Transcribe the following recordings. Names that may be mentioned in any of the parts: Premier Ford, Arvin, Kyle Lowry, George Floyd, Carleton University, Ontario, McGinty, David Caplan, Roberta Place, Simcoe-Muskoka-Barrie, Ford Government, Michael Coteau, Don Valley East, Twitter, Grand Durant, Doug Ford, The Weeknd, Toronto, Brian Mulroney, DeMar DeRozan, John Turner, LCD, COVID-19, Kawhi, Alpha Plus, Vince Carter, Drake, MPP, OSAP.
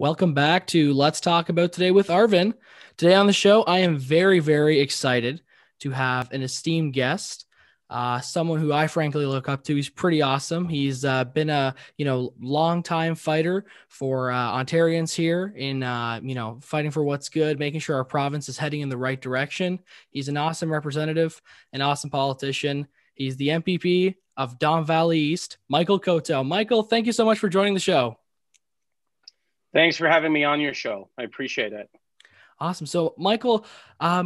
Welcome back to Let's Talk About Today with Arvin. Today on the show, I am very, very excited to have an esteemed guest, someone who I frankly look up to. He's pretty awesome. He's been a long-time fighter for Ontarians here in fighting for what's good, making sure our province is heading in the right direction. He's an awesome representative, an awesome politician. He's the MPP of Don Valley East, Michael Coteau. Michael, thank you so much for joining the show. Thanks for having me on your show. I appreciate it. Awesome. So Michael, I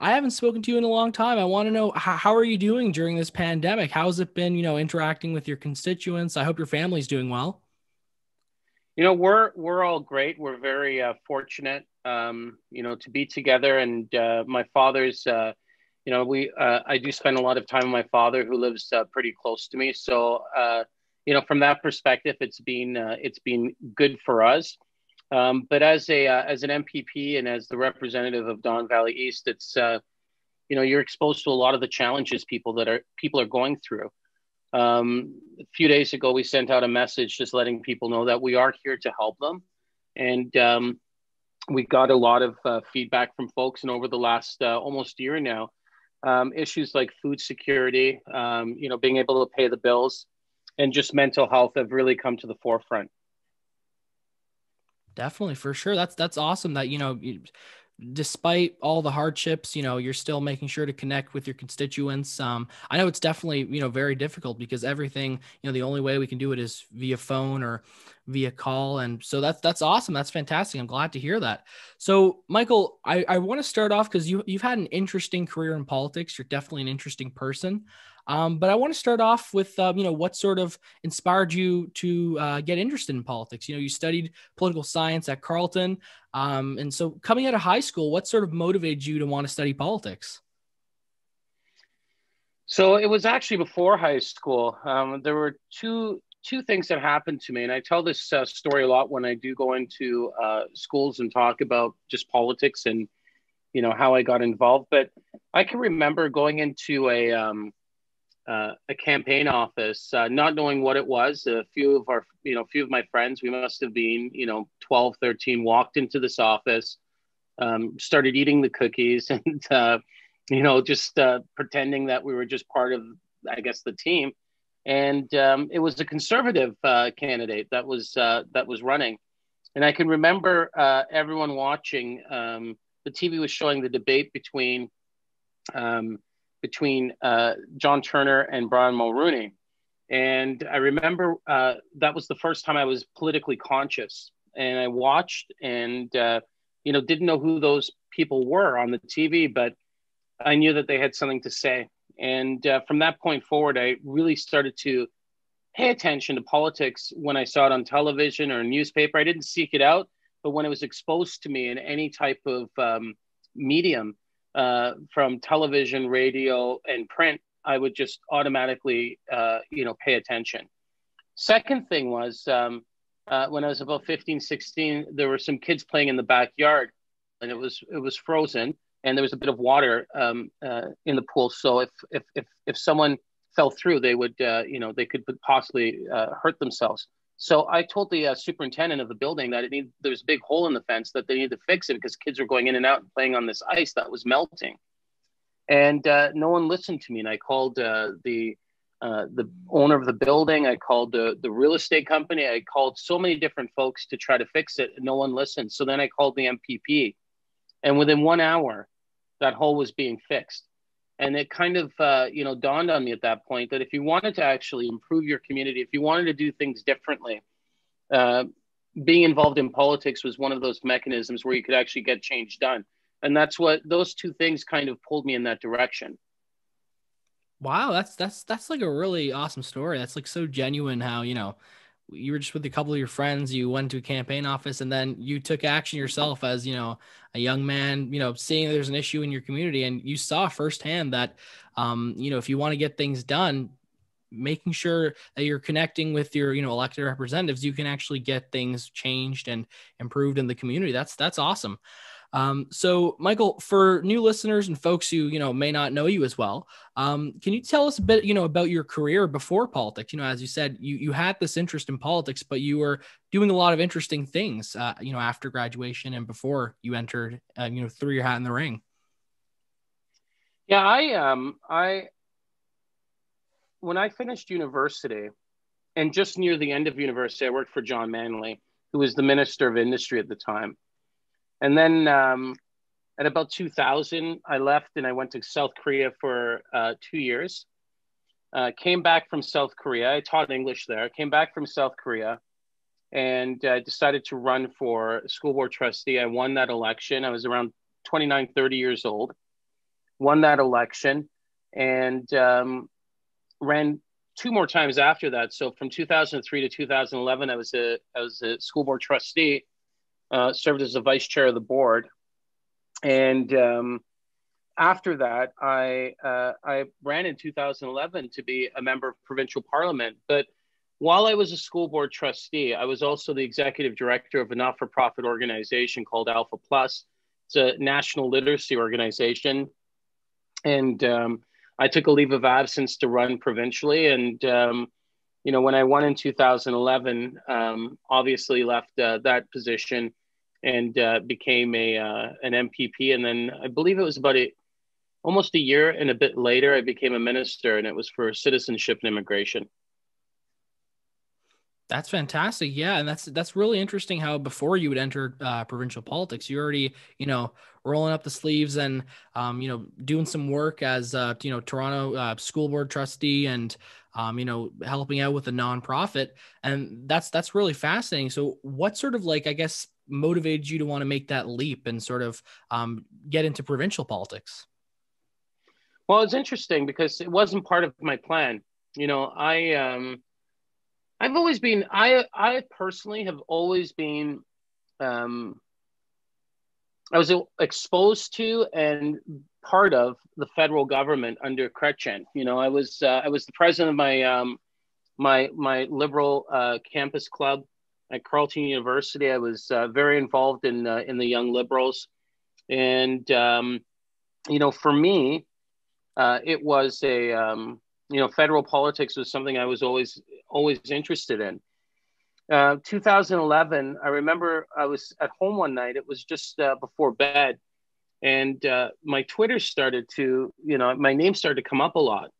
haven't spoken to you in a long time. I want to know, how are you doing during this pandemic? How's it been, interacting with your constituents? I hope your family's doing well. We're all great. We're very fortunate, to be together. And my father's, I do spend a lot of time with my father, who lives pretty close to me. So, from that perspective, it's been good for us. But as an MPP and as the representative of Don Valley East, it's you're exposed to a lot of the challenges people are going through. A few days ago, we sent out a message just letting people know that we are here to help them, and we got a lot of feedback from folks. And over the last almost year now, issues like food security, being able to pay the bills, and just mental health have really come to the forefront. Definitely, for sure. That's awesome that, despite all the hardships, you're still making sure to connect with your constituents. I know it's definitely, very difficult because everything, the only way we can do it is via phone or via call. And so that's awesome. That's fantastic. I'm glad to hear that. So Michael, I want to start off because you've had an interesting career in politics. You're definitely an interesting person. But I want to start off with, what sort of inspired you to get interested in politics? You studied political science at Carleton. And so coming out of high school, what sort of motivated you to want to study politics? So it was actually before high school. There were two things that happened to me. And I tell this story a lot when I do go into schools and talk about just politics and, how I got involved. But I can remember going into a campaign office, not knowing what it was. A few of our, few of my friends, we must have been, 12, 13, walked into this office, started eating the cookies and, pretending that we were just part of, I guess, the team. And it was a conservative candidate that was running. And I can remember everyone watching. The TV was showing the debate between John Turner and Brian Mulroney. And I remember that was the first time I was politically conscious, and I watched and, didn't know who those people were on the TV, but I knew that they had something to say. And from that point forward, I really started to pay attention to politics when I saw it on television or newspaper. I didn't seek it out, but when it was exposed to me in any type of medium, from television, radio, and print, I would just automatically, pay attention. Second thing was when I was about 15, 16, there were some kids playing in the backyard, and it was frozen, and there was a bit of water in the pool. So if someone fell through, they would, they could possibly hurt themselves. So I told the superintendent of the building that there was a big hole in the fence that they needed to fix it because kids were going in and out and playing on this ice that was melting. And no one listened to me. And I called the owner of the building. I called the real estate company. I called so many different folks to try to fix it. No one listened. So then I called the MPP. And within 1 hour, that hole was being fixed. And it kind of, dawned on me at that point that if you wanted to actually improve your community, if you wanted to do things differently, being involved in politics was one of those mechanisms where you could actually get change done. And that's what those two things kind of pulled me in that direction. Wow. That's like a really awesome story. That's like so genuine how, you were just with a couple of your friends, you went to a campaign office, and then you took action yourself as, a young man, seeing there's an issue in your community, and you saw firsthand that, if you want to get things done, making sure that you're connecting with your, elected representatives, you can actually get things changed and improved in the community. That's awesome. So Michael, for new listeners and folks who, may not know you as well, can you tell us a bit, about your career before politics? As you said, you had this interest in politics, but you were doing a lot of interesting things, after graduation and before you entered, threw your hat in the ring. Yeah, when I finished university and just near the end of university, I worked for John Manley, who was the Minister of Industry at the time. And then at about 2000, I left and I went to South Korea for 2 years. Came back from South Korea. I taught English there. Came back from South Korea and decided to run for school board trustee. I won that election. I was around 29, 30 years old. Won that election and ran two more times after that. So from 2003 to 2011, I was a school board trustee, served as the vice chair of the board. And after that, I ran in 2011 to be a member of provincial parliament. But while I was a school board trustee, I was also the executive director of a not-for-profit organization called Alpha Plus. It's a national literacy organization. And I took a leave of absence to run provincially. And, when I won in 2011, obviously left that position and became an MPP. And then I believe it was about almost a year and a bit later, I became a minister, and it was for citizenship and immigration. That's fantastic. Yeah. And that's really interesting how before you would enter provincial politics, you already, rolling up the sleeves and, doing some work as, Toronto school board trustee and, helping out with a nonprofit. And that's really fascinating. So what sort of motivated you to want to make that leap and sort of get into provincial politics? Well, it's interesting because it wasn't part of my plan. I've always been, I personally have always been, I was exposed to and part of the federal government under Chrétien. I was the president of my my liberal campus club at Carleton University. I was very involved in the Young Liberals, and for me, it was a federal politics was something I was always interested in. 2011, I remember I was at home one night. It was just before bed, and my Twitter started to, my name started to come up a lot.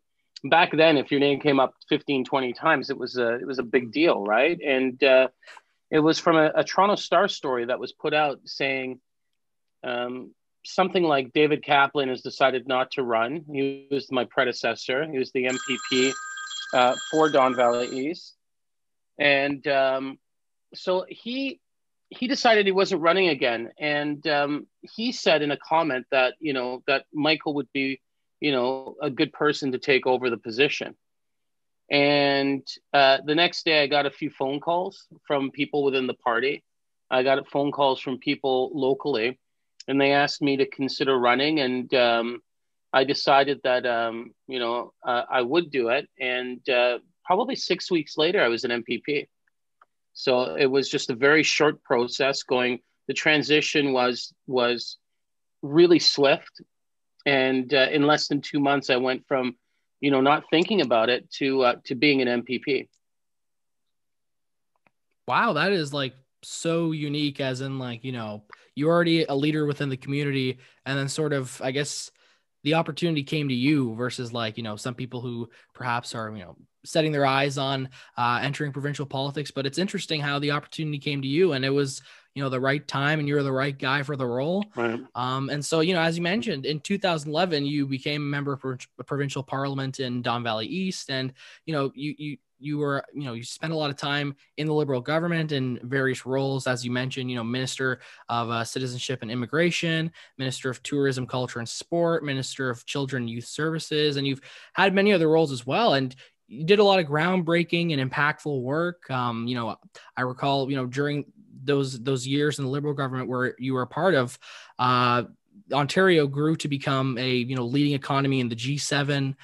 Back then, if your name came up 15, 20 times, it was a big deal, right? And it was from a Toronto Star story that was put out saying something like David Caplan has decided not to run. He was my predecessor. He was the MPP for Don Valley East. And so he decided he wasn't running again. And he said in a comment that, that Michael would be, a good person to take over the position. And the next day I got a few phone calls from people within the party. I got phone calls from people locally, and they asked me to consider running. And I decided that, I would do it. And probably 6 weeks later, I was an MPP. So it was just a very short process going. The transition was really swift. And in less than 2 months, I went from, not thinking about it to being an MPP. Wow, that is so unique, as in you're already a leader within the community, and then sort of, I guess, the opportunity came to you versus some people who perhaps are, setting their eyes on entering provincial politics. But it's interesting how the opportunity came to you, and it was, the right time, and you're the right guy for the role. Right. And so, as you mentioned, in 2011, you became a member of provincial parliament in Don Valley East. And, you were, you spent a lot of time in the Liberal government in various roles, as you mentioned, Minister of Citizenship and Immigration, Minister of Tourism, Culture and Sport, Minister of Children and Youth Services, and you've had many other roles as well. And you did a lot of groundbreaking and impactful work. I recall, during those years in the Liberal government where you were a part of, Ontario grew to become a, leading economy in the G7.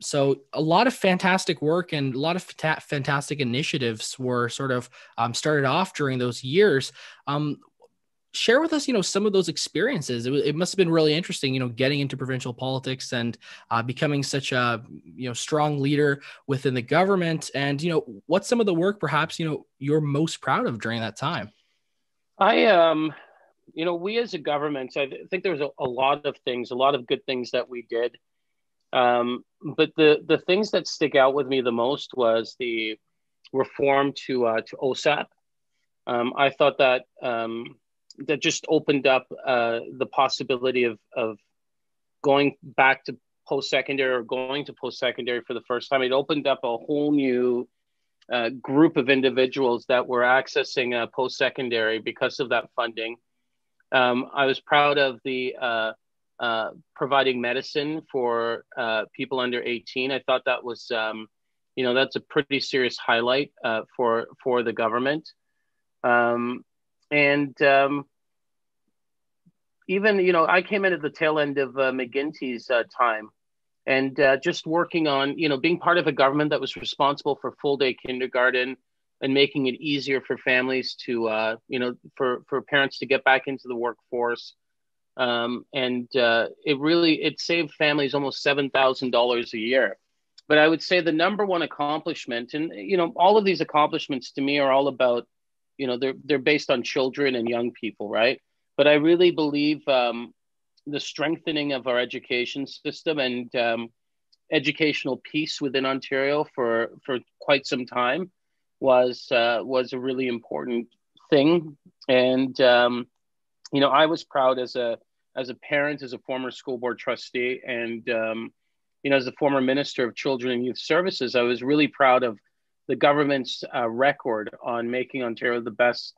So a lot of fantastic work and a lot of fantastic initiatives were sort of started off during those years. share with us, you know, some of those experiences. It must have been really interesting, you know, getting into provincial politics and becoming such a, you know, strong leader within the government. And, you know, what's some of the work perhaps, you know, you're most proud of during that time? You know, we as a government, I think there was a lot of things, a lot of good things that we did. But the things that stick out with me the most was the reform to OSAP. I thought that that just opened up the possibility of going back to post-secondary or going to post-secondary for the first time. It opened up a whole new group of individuals that were accessing post-secondary because of that funding. I was proud of the providing medicine for people under 18. I thought that was, you know, that's a pretty serious highlight for the government. Even, you know, I came in at the tail end of McGinty's time, and just working on, you know, being part of a government that was responsible for full day kindergarten and making it easier for families to, you know, for parents to get back into the workforce. It saved families almost $7,000 a year. But I would say the number one accomplishment, and, you know, all of these accomplishments to me are all about, you know, they're based on children and young people, right? But I really believe the strengthening of our education system and educational peace within Ontario for quite some time was a really important thing. And, you know, I was proud as a parent, as a former school board trustee, and, you know, as a former minister of children and youth services, I was really proud of the government's record on making Ontario the best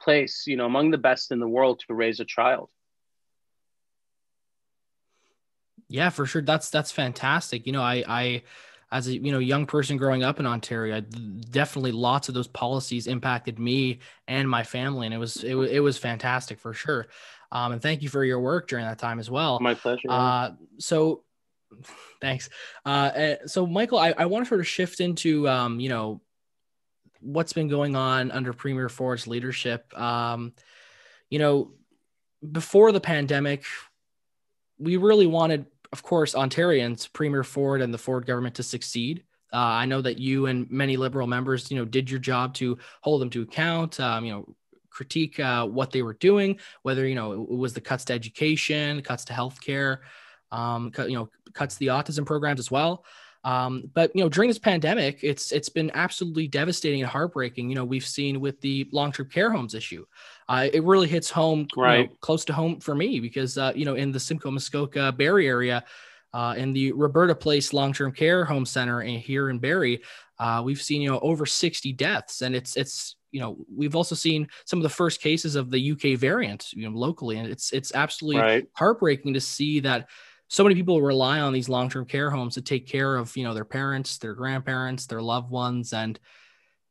place, you know, among the best in the world to raise a child. Yeah, for sure. That's fantastic. You know, I as a, you know, young person growing up in Ontario, definitely lots of those policies impacted me and my family, and it was fantastic for sure. And thank you for your work during that time as well. My pleasure. So thanks. So Michael, I want to sort of shift into, you know, what's been going on under Premier Ford's leadership. You know, before the pandemic, we really wanted, of course, Ontarians, Premier Ford and the Ford government to succeed. I know that you and many Liberal members, you know, did your job to hold them to account, you know, critique what they were doing, whether, you know, it was the cuts to education, cuts to healthcare, you know, cuts to the autism programs as well. But, you know, during this pandemic, it's been absolutely devastating and heartbreaking. You know, we've seen with the long-term care homes issue, it really hits home, right, you know, close to home for me because, you know, in the Simcoe-Muskoka-Barrie area, in the Roberta Place long-term care home center and here in Barrie, we've seen, you know, over 60 deaths. And it's, you know, we've also seen some of the first cases of the UK variant, you know, locally. And it's absolutely right, heartbreaking to see that so many people rely on these long-term care homes to take care of, you know, their parents, their grandparents, their loved ones. And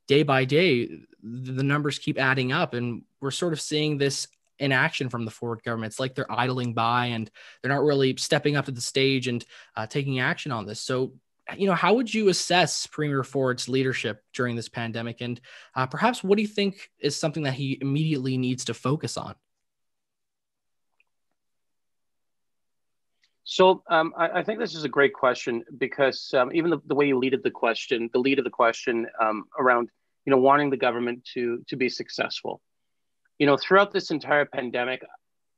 day by day, the numbers keep adding up, and we're sort of seeing this inaction from the Ford government. It's like they're idling by and they're not really stepping up to the stage and taking action on this. So, you know, how would you assess Premier Ford's leadership during this pandemic? And perhaps what do you think is something that he immediately needs to focus on? So I think this is a great question because even the way you leaded the question, the lead of the question around, you know, wanting the government to be successful, you know, throughout this entire pandemic,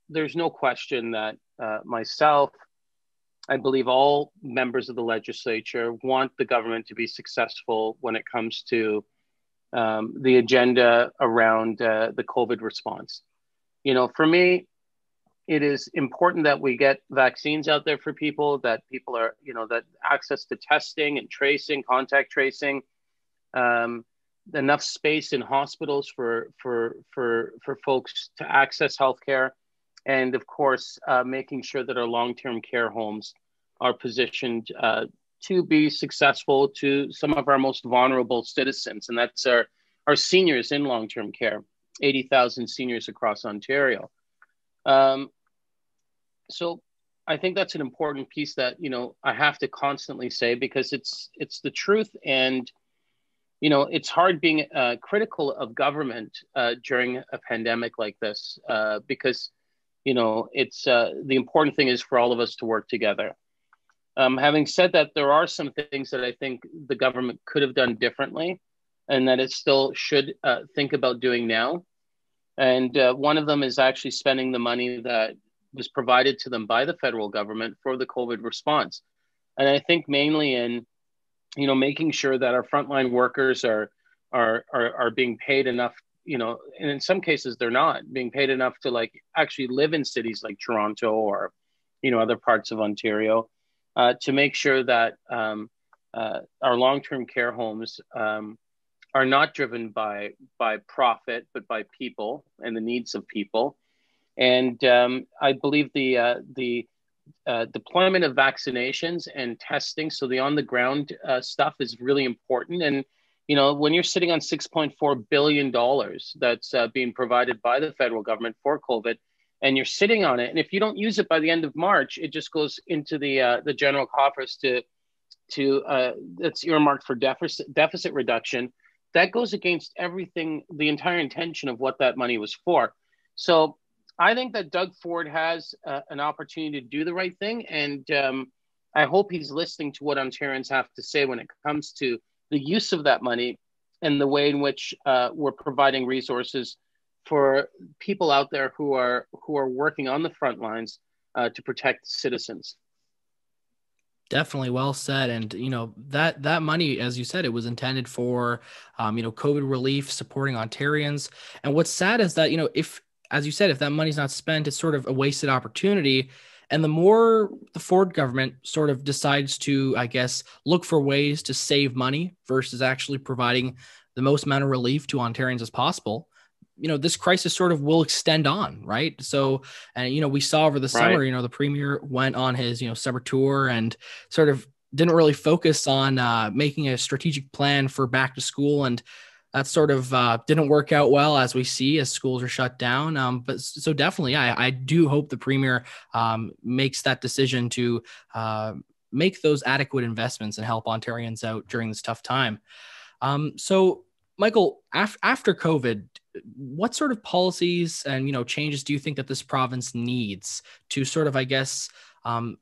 there's no question that myself, I believe all members of the legislature want the government to be successful when it comes to the agenda around the COVID response. You know, for me, it is important that we get vaccines out there for people, that people are, you know, that access to testing and tracing, contact tracing, enough space in hospitals for folks to access healthcare, and of course, making sure that our long-term care homes are positioned to be successful to some of our most vulnerable citizens, and that's our seniors in long-term care, 80,000 seniors across Ontario. So I think that's an important piece that, you know, I have to constantly say because it's the truth. And you know, it's hard being critical of government during a pandemic like this, because, you know, it's the important thing is for all of us to work together. Having said that, there are some things that I think the government could have done differently and that it still should think about doing now. And one of them is actually spending the money that was provided to them by the federal government for the COVID response. And I think mainly in, you know, making sure that our frontline workers are being paid enough, you know, and in some cases they're not being paid enough to like actually live in cities like Toronto or, you know, other parts of Ontario, to make sure that our long-term care homes are not driven by profit, but by people and the needs of people. And I believe the deployment of vaccinations and testing, so the on-the-ground stuff is really important. And, you know, when you're sitting on $6.4 billion that's being provided by the federal government for COVID, and you're sitting on it, and if you don't use it by the end of March, it just goes into the general coffers to that's earmarked for deficit reduction. That goes against everything, the entire intention of what that money was for. So I think that Doug Ford has an opportunity to do the right thing. And I hope he's listening to what Ontarians have to say when it comes to the use of that money and the way in which we're providing resources for people out there who are working on the front lines to protect citizens. Definitely well said. And, you know, that money, as you said, it was intended for, you know, COVID relief, supporting Ontarians. And what's sad is that, you know, if, as you said, if that money's not spent, it's sort of a wasted opportunity. And the more the Ford government sort of decides to, I guess, look for ways to save money versus actually providing the most amount of relief to Ontarians as possible, you know, this crisis sort of will extend on, right? So, and, you know, we saw over the summer, you know, the premier went on his, you know, summer tour and sort of didn't really focus on making a strategic plan for back to school. And that sort of didn't work out well, as we see, as schools are shut down. But so definitely, I do hope the premier makes that decision to make those adequate investments and help Ontarians out during this tough time. So Michael, after COVID, what sort of policies and, you know, changes do you think that this province needs to sort of, I guess,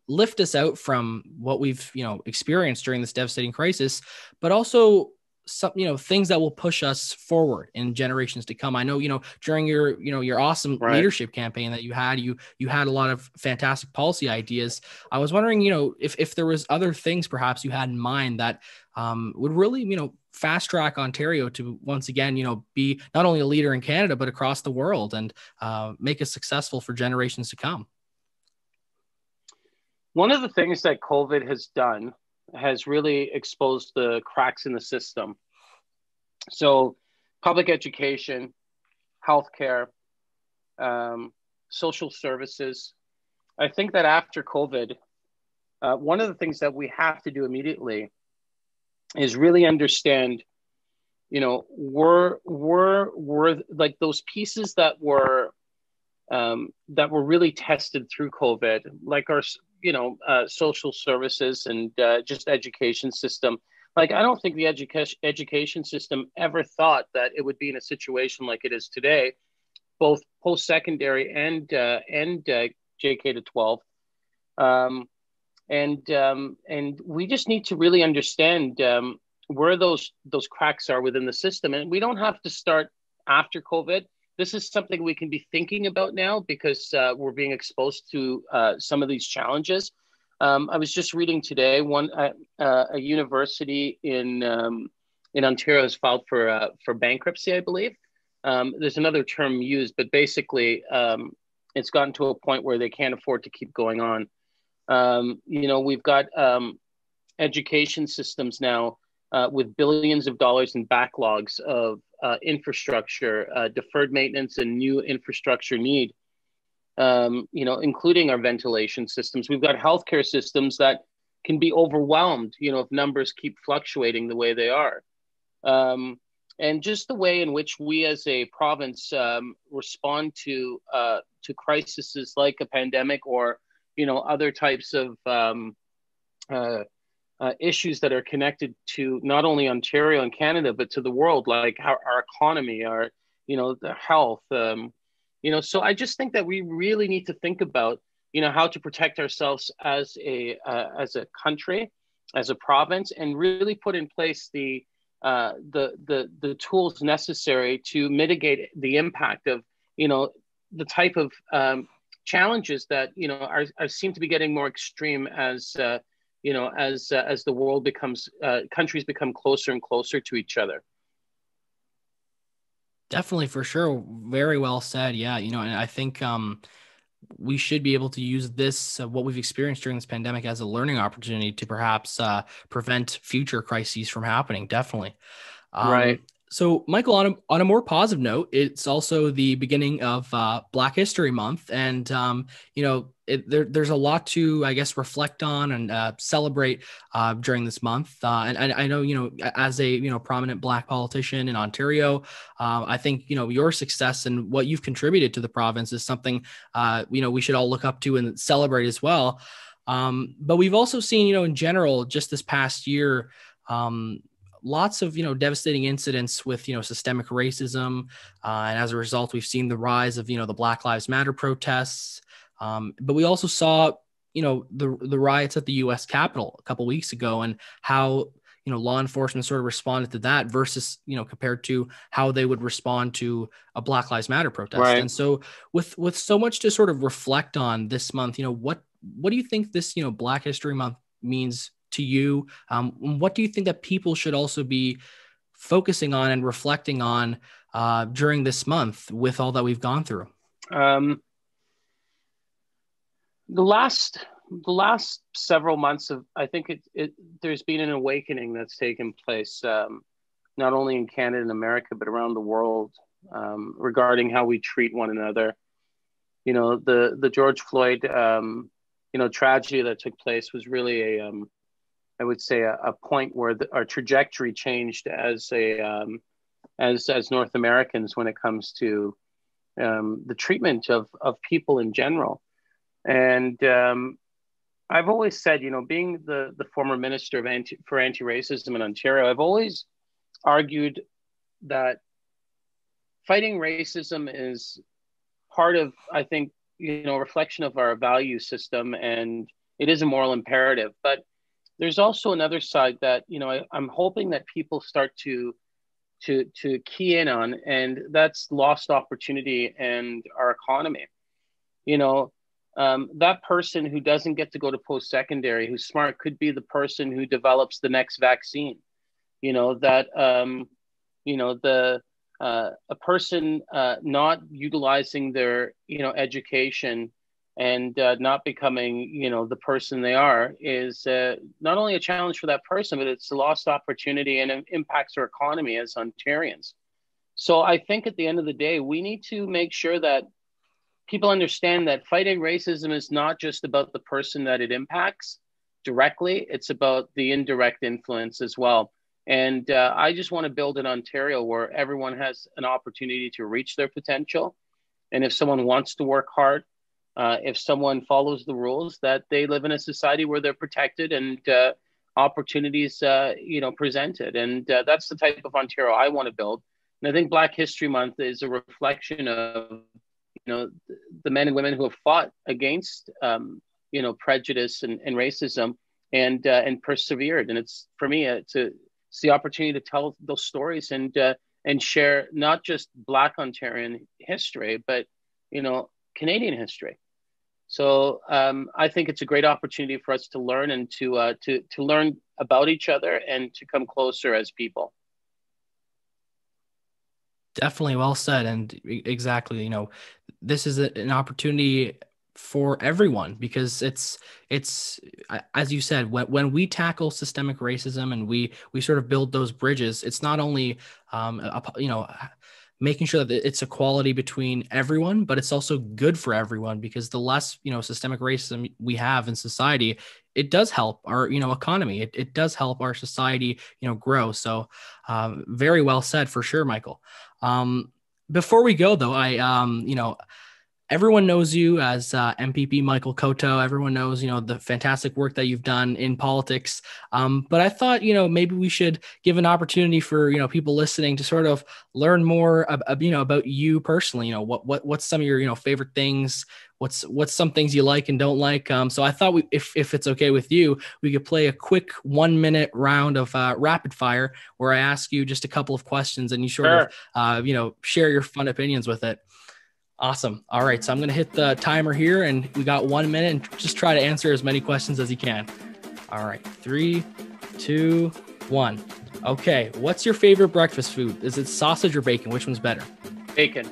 lift us out from what we've, you know, experienced during this devastating crisis, but also some, you know, things that will push us forward in generations to come? I know, you know, during your, you know, your awesome leadership campaign that you had a lot of fantastic policy ideas. I was wondering, you know, if there was other things perhaps you had in mind that would really, you know, fast track Ontario to once again, you know, be not only a leader in Canada, but across the world and make us successful for generations to come. One of the things that COVID has done has really exposed the cracks in the system. So public education, healthcare, social services. I think that after COVID, one of the things that we have to do immediately is really understand, you know, were like those pieces that were really tested through COVID, like our, you know, social services and just education system. Like, I don't think the education system ever thought that it would be in a situation like it is today, both post-secondary and JK to 12. And we just need to really understand where those cracks are within the system. And we don't have to start after COVID. This is something we can be thinking about now because we're being exposed to some of these challenges. I was just reading today, a university in Ontario has filed for bankruptcy, I believe. There's another term used, but basically it's gotten to a point where they can't afford to keep going on. You know, we've got education systems now with billions of dollars in backlogs of infrastructure, deferred maintenance and new infrastructure need, you know, including our ventilation systems. We've got healthcare systems that can be overwhelmed, you know, if numbers keep fluctuating the way they are. And just the way in which we as a province respond to crises like a pandemic or, you know, other types of issues that are connected to not only Ontario and Canada, but to the world, like our economy, our, the health, so I just think that we really need to think about, how to protect ourselves as a country, as a province, and really put in place the tools necessary to mitigate the impact of, the type of challenges that, are seem to be getting more extreme as the world becomes, countries become closer and closer to each other. Definitely, for sure. Very well said. Yeah. And I think we should be able to use this, what we've experienced during this pandemic, as a learning opportunity to perhaps prevent future crises from happening. Definitely. Right. So, Michael, on a more positive note, it's also the beginning of Black History Month. And, there's a lot to, I guess, reflect on and celebrate during this month. And I know, as a, prominent Black politician in Ontario, I think, your success and what you've contributed to the province is something, we should all look up to and celebrate as well. But we've also seen, in general, just this past year, lots of, devastating incidents with, systemic racism. And as a result, we've seen the rise of, the Black Lives Matter protests. But we also saw, the riots at the U.S. Capitol a couple of weeks ago, and how, law enforcement sort of responded to that versus, compared to how they would respond to a Black Lives Matter protest. Right. And so with so much to sort of reflect on this month, what do you think this, Black History Month means to you? What do you think that people should also be focusing on and reflecting on during this month with all that we've gone through? The last several months of, I think there's been an awakening that's taken place, not only in Canada and America, but around the world, regarding how we treat one another. The George Floyd, tragedy that took place was really a, I would say a point where our trajectory changed as a as North Americans when it comes to the treatment of people in general. And I've always said, being the former minister of anti-racism in Ontario, I've always argued that fighting racism is part of, I think, reflection of our value system, and it is a moral imperative. But there's also another side that, I'm hoping that people start to key in on, and that's lost opportunity and our economy. That person who doesn't get to go to post-secondary, who's smart, could be the person who develops the next vaccine. A person not utilizing their, education, and not becoming, the person they are is not only a challenge for that person, but it's a lost opportunity, and it impacts our economy as Ontarians. So I think at the end of the day, we need to make sure that people understand that fighting racism is not just about the person that it impacts directly, it's about the indirect influence as well. And I just want to build an Ontario where everyone has an opportunity to reach their potential. And if someone wants to work hard, if someone follows the rules, that they live in a society where they're protected and opportunities, presented. And that's the type of Ontario I want to build. And I think Black History Month is a reflection of, the men and women who have fought against, prejudice and racism and persevered. And it's, for me, it's the opportunity to tell those stories and share not just Black Ontarian history, but, Canadian history. So I think it's a great opportunity for us to learn and to learn about each other and to come closer as people. Definitely well said. And exactly, this is an opportunity for everyone, because it's as you said, when we tackle systemic racism and we sort of build those bridges, it's not only, making sure that it's equality between everyone, but it's also good for everyone, because the less, systemic racism we have in society, it does help our, economy. It does help our society, grow. So very well said for sure, Michael. Before we go though, I, Everyone knows you as MPP Michael Coteau. Everyone knows, you know, the fantastic work that you've done in politics. But I thought, you know, maybe we should give an opportunity for, you know, people listening to sort of learn more, you know, about you personally. You know, what's some of your, you know, favorite things? What's some things you like and don't like? So I thought if it's okay with you, we could play a quick 1-minute round of rapid fire where I ask you just a couple of questions and you sort of, you know, share your fun opinions with it. Awesome. All right. So I'm going to hit the timer here and we got 1 minute and just try to answer as many questions as you can. All right. 3, 2, 1. Okay. What's your favorite breakfast food? Is it sausage or bacon? Which one's better? Bacon.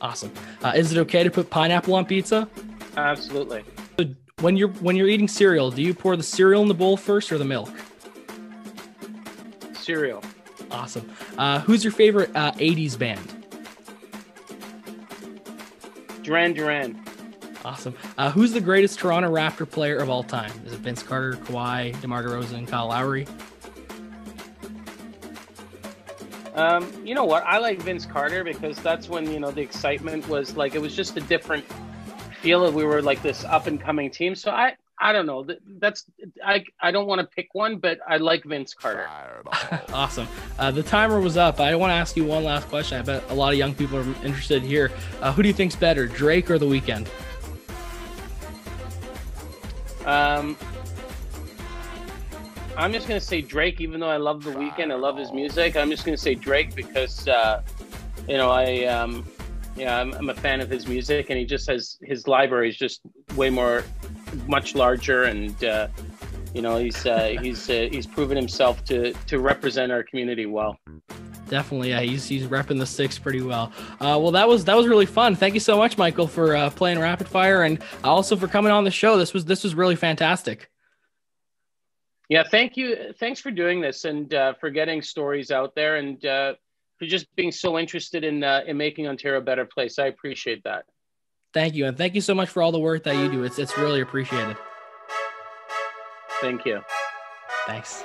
Awesome. Is it okay to put pineapple on pizza? Absolutely. So when you're eating cereal, do you pour the cereal in the bowl first or the milk? Cereal. Awesome. Who's your favorite 80s band? Grand Durant. Awesome. Who's the greatest Toronto Raptor player of all time? Is it Vince Carter, Kawhi, DeMar DeRozan, Kyle Lowry? You know what? I like Vince Carter because that's when, you know, the excitement was like, it was just a different feel of we were like this up and coming team. So I don't know. I don't want to pick one, but I like Vince Carter. Awesome. The timer was up. I want to ask you one last question. I bet a lot of young people are interested here. Who do you think's better, Drake or The Weeknd? I'm just gonna say Drake, even though I love The Weeknd. I love his music. I'm just gonna say Drake because you know, I'm a fan of his music, and he just has his library is just way more. Much larger, and you know, he's proven himself to represent our community well. Definitely, yeah, he's repping the 6 pretty well. Well, that was really fun. Thank you so much, Michael, for playing Rapid Fire, and also for coming on the show. This was really fantastic. Yeah, thank you. Thanks for doing this, and for getting stories out there, and for just being so interested in making Ontario a better place. I appreciate that. Thank you. And thank you so much for all the work that you do. It's really appreciated. Thank you. Thanks.